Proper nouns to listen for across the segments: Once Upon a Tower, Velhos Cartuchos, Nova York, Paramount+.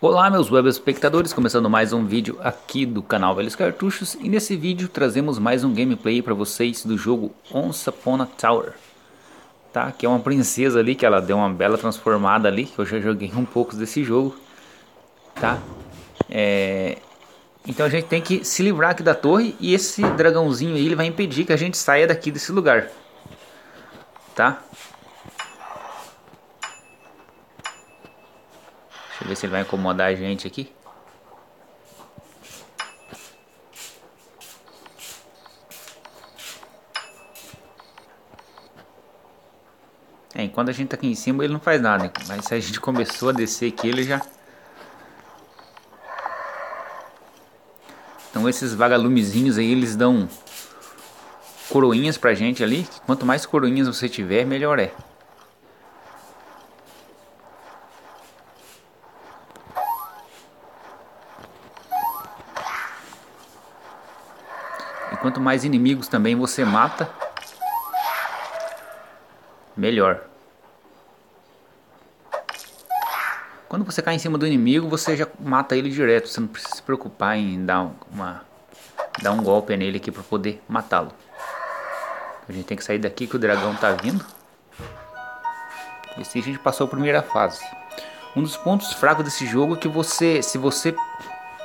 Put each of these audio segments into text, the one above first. Olá meus web espectadores, começando mais um vídeo aqui do canal Velhos Cartuchos. E nesse vídeo trazemos mais um gameplay para vocês do jogo Once Upon a Tower, tá? Que é uma princesa ali, que ela deu uma bela transformada ali, que eu já joguei um pouco desse jogo, tá? Então a gente tem que se livrar aqui da torre, e esse dragãozinho aí ele vai impedir que a gente saia daqui desse lugar, tá? Deixa eu ver se ele vai incomodar a gente aqui. Enquanto a gente tá aqui em cima ele não faz nada, mas se a gente começou a descer aqui ele já... Então esses vagalumezinhos aí eles dão coroinhas pra gente ali. Quanto mais coroinhas você tiver, melhor é. Quanto mais inimigos também você mata, melhor. Quando você cai em cima do inimigo, você já mata ele direto. Você não precisa se preocupar em dar um golpe nele aqui para poder matá-lo. A gente tem que sair daqui que o dragão tá vindo. E assim a gente passou a primeira fase. Um dos pontos fracos desse jogo é que se você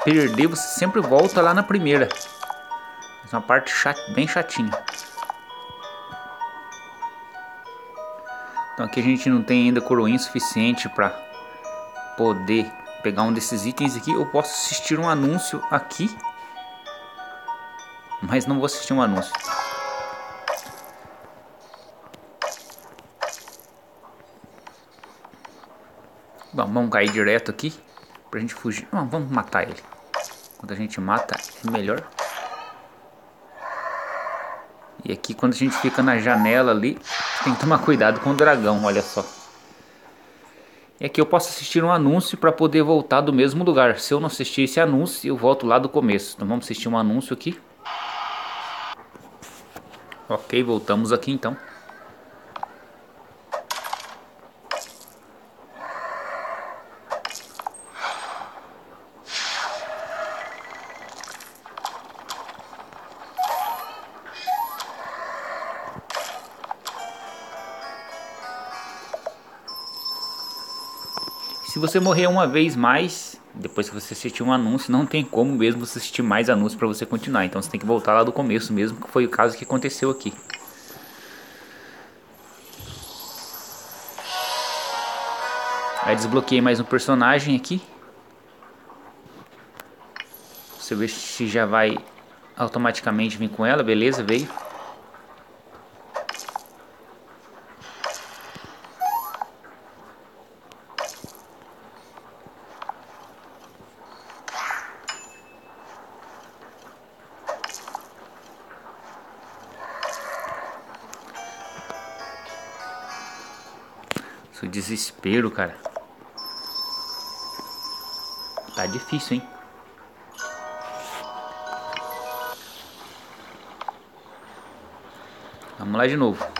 perder, você sempre volta lá na primeira. Uma parte bem chatinha. Então aqui a gente não tem ainda coroinha suficiente para poder pegar um desses itens aqui. Eu posso assistir um anúncio aqui, mas não vou assistir um anúncio. Bom, vamos cair direto aqui pra gente fugir. Não, vamos matar ele. Quando a gente mata é melhor. E aqui quando a gente fica na janela ali, tem que tomar cuidado com o dragão, olha só. E aqui eu posso assistir um anúncio para poder voltar do mesmo lugar. Se eu não assistir esse anúncio, eu volto lá do começo. Então vamos assistir um anúncio aqui. Ok, voltamos aqui então. Se você morrer uma vez mais, depois que você assistir um anúncio, não tem como mesmo você assistir mais anúncios para você continuar. Então você tem que voltar lá do começo mesmo, que foi o caso que aconteceu aqui. Aí desbloqueei mais um personagem aqui. Deixa eu ver se já vai automaticamente vir com ela, beleza, veio. O desespero, cara. Tá difícil, hein? Vamos lá de novo.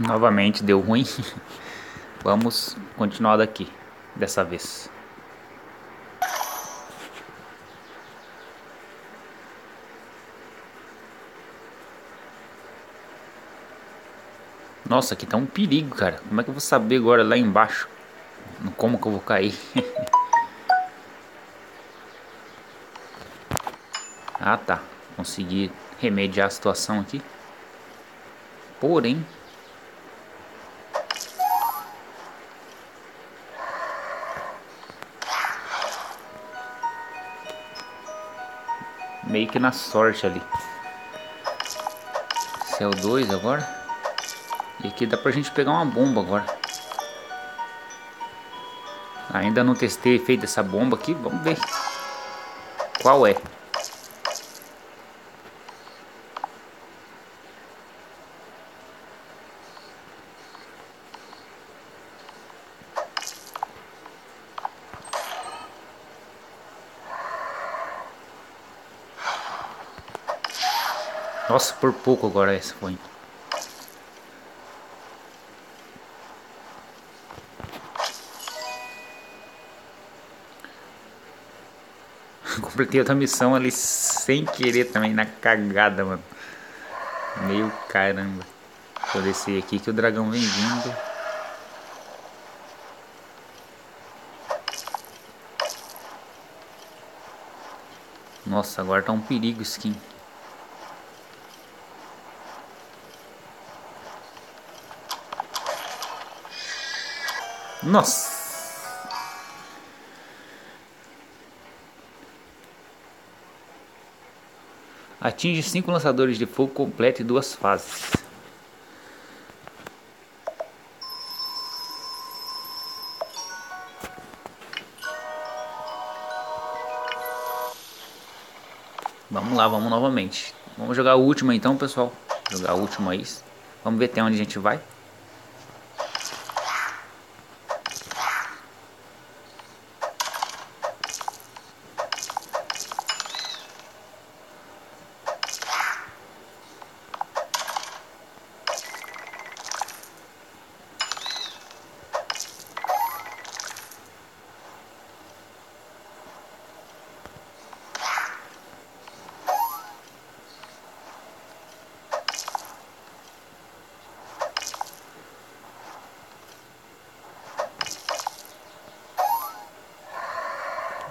Novamente deu ruim. Vamos continuar daqui, dessa vez. Nossa, aqui tá um perigo, cara. Como é que eu vou saber agora lá embaixo? Como que eu vou cair? Ah, tá. Consegui remediar a situação aqui. Porém... meio que na sorte ali. Esse é o 2 agora. E aqui dá pra gente pegar uma bomba agora. Ainda não testei o efeito dessa bomba aqui. Vamos ver qual é. Nossa, por pouco agora essa foi. Completei outra missão ali sem querer também, na cagada, mano. Meu caramba. Deixa eu descer aqui que o dragão vem vindo. Nossa, agora tá um perigo skin. Nossa! Atinge 5 lançadores de fogo, complete 2 fases. Vamos lá, vamos novamente. Vamos jogar o último então, pessoal. Jogar o último aí. Vamos ver até onde a gente vai.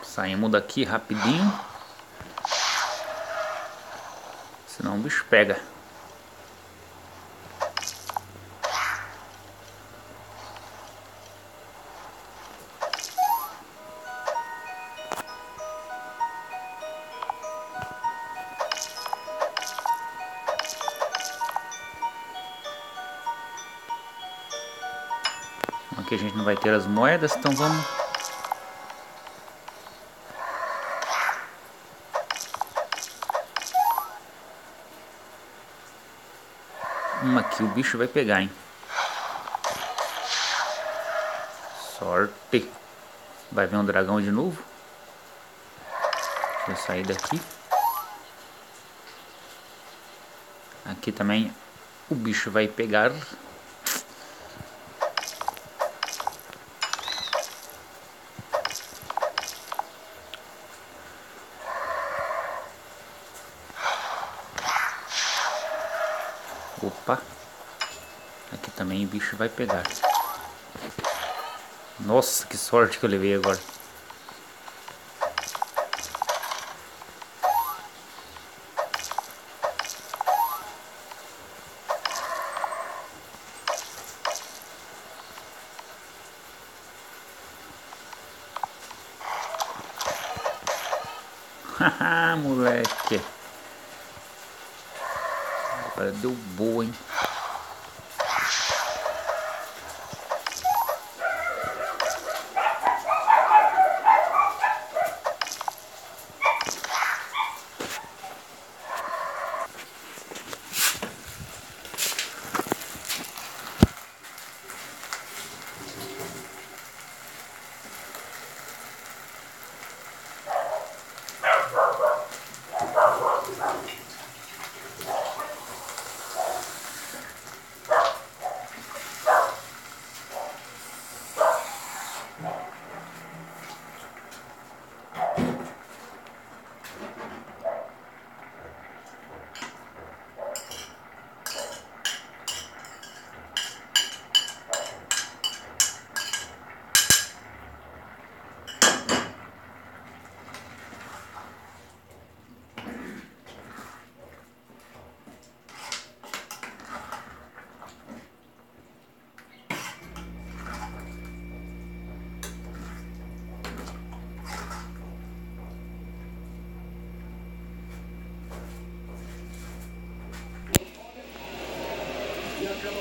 Saímos daqui rapidinho, senão o bicho pega. Aqui a gente não vai ter as moedas, então vamos... Aqui o bicho vai pegar, hein? Sorte. Vai vir um dragão de novo. Deixa eu sair daqui. Aqui também o bicho vai pegar. Opa, aqui também o bicho vai pegar. Nossa, que sorte que eu levei agora. Haha, moleque. Agora deu boa, hein?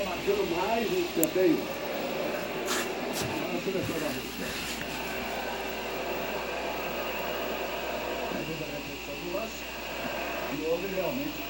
marcando mais um escanteio. Agora começou a barriga. Ajuda a reflexão do lance. E houve realmente...